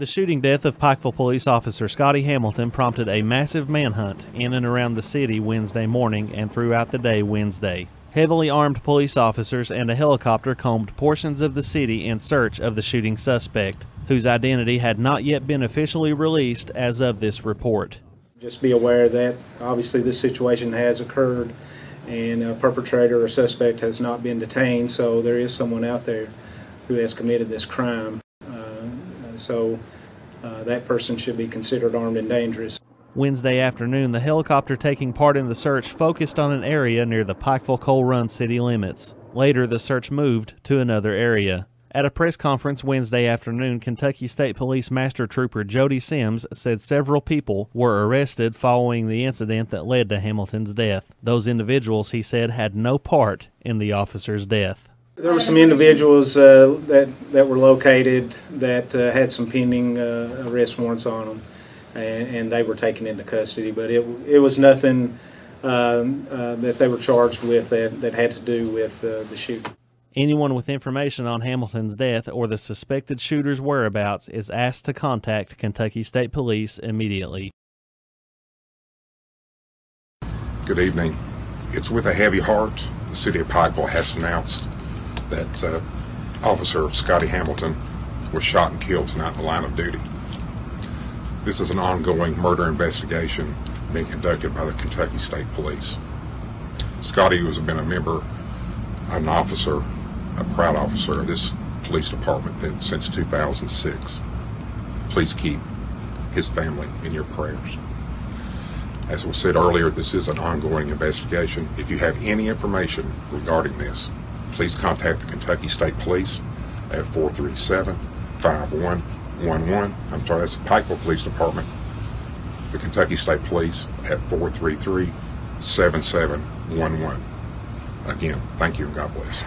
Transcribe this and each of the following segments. The shooting death of Pikeville Police Officer Scotty Hamilton prompted a massive manhunt in and around the city Wednesday morning and throughout the day Wednesday. Heavily armed police officers and a helicopter combed portions of the city in search of the shooting suspect, whose identity had not yet been officially released as of this report. Just be aware that obviously this situation has occurred and a perpetrator or suspect has not been detained, so there is someone out there who has committed this crime. So that person should be considered armed and dangerous. Wednesday afternoon, the helicopter taking part in the search focused on an area near the Pikeville Coal Run city limits. Later, the search moved to another area. At a press conference Wednesday afternoon, Kentucky State Police Master Trooper Jody Sims said several people were arrested following the incident that led to Hamilton's death. Those individuals, he said, had no part in the officer's death. There were some individuals that were located that had some pending arrest warrants on them, and they were taken into custody. But it was nothing that they were charged with that had to do with the shooting. Anyone with information on Hamilton's death or the suspected shooter's whereabouts is asked to contact Kentucky State Police immediately. Good evening. It's with a heavy heart the city of Pikeville has announced that Officer Scotty Hamilton was shot and killed tonight in the line of duty. This is an ongoing murder investigation being conducted by the Kentucky State Police. Scotty, who has been a member, an officer, a proud officer of this police department since 2006, please keep his family in your prayers. As was said earlier, this is an ongoing investigation. If you have any information regarding this, please contact the Kentucky State Police at 437-5111. I'm sorry, that's the Pikeville Police Department. The Kentucky State Police at 433-7711. Again, thank you and God bless.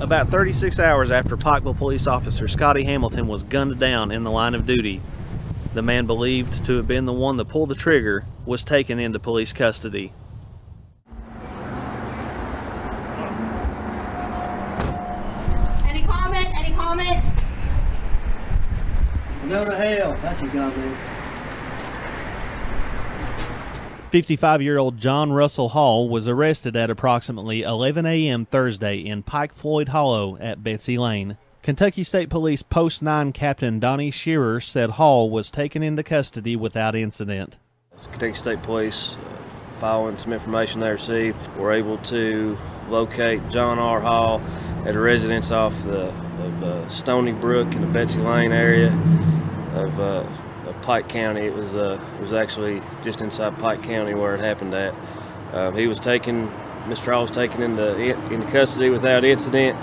About 36 hours after Pikeville Police Officer Scotty Hamilton was gunned down in the line of duty, the man believed to have been the one that pulled the trigger was taken into police custody. Any comment? Any comment? Go to hell. That's your goddamn. 55-year-old John Russell Hall was arrested at approximately 11 a.m. Thursday in Pike Floyd Hollow at Betsy Lane. Kentucky State Police Post 9 Captain Donnie Shearer said Hall was taken into custody without incident. Kentucky State Police, following some information they received, were able to locate John R. Hall at a residence off of Stoney Brook in the Betsy Lane area of Pike County. It was actually just inside Pike County where it happened at. He was taken, Mr. Hall was taken into custody without incident,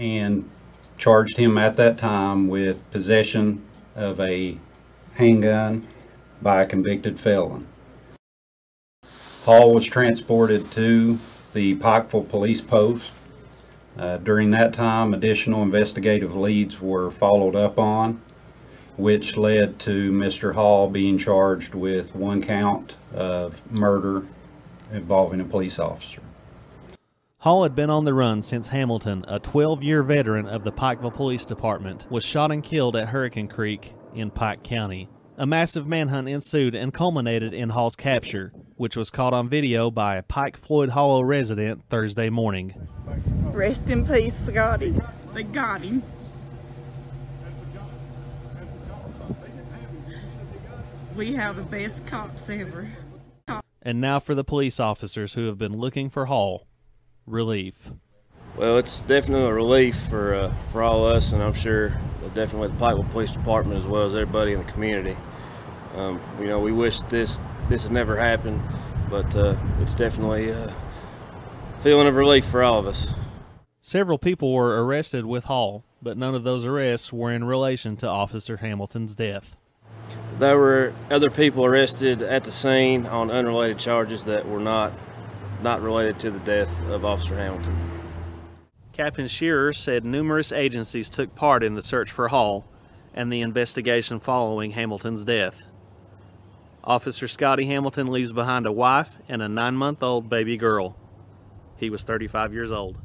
and charged him at that time with possession of a handgun by a convicted felon. Hall was transported to the Pikeville Police Post. During that time, additional investigative leads were followed up on, which led to Mr. Hall being charged with one count of murder involving a police officer. Hall had been on the run since Hamilton, a 12-year veteran of the Pikeville Police Department, was shot and killed at Hurricane Creek in Pike County. A massive manhunt ensued and culminated in Hall's capture, which was caught on video by a Pike Floyd Hollow resident Thursday morning. Rest in peace, Scotty. They got him. We have the best cops ever. And now for the police officers who have been looking for Hall. Relief. Well, it's definitely a relief for all of us, and I'm sure definitely the Pikeville Police Department as well as everybody in the community. You know, we wish this had never happened, but it's definitely a feeling of relief for all of us. Several people were arrested with Hall, but none of those arrests were in relation to Officer Hamilton's death. There were other people arrested at the scene on unrelated charges that were not related to the death of Officer Hamilton. Captain Shearer said numerous agencies took part in the search for Hall and the investigation following Hamilton's death. Officer Scotty Hamilton leaves behind a wife and a 9-month-old baby girl. He was 35 years old.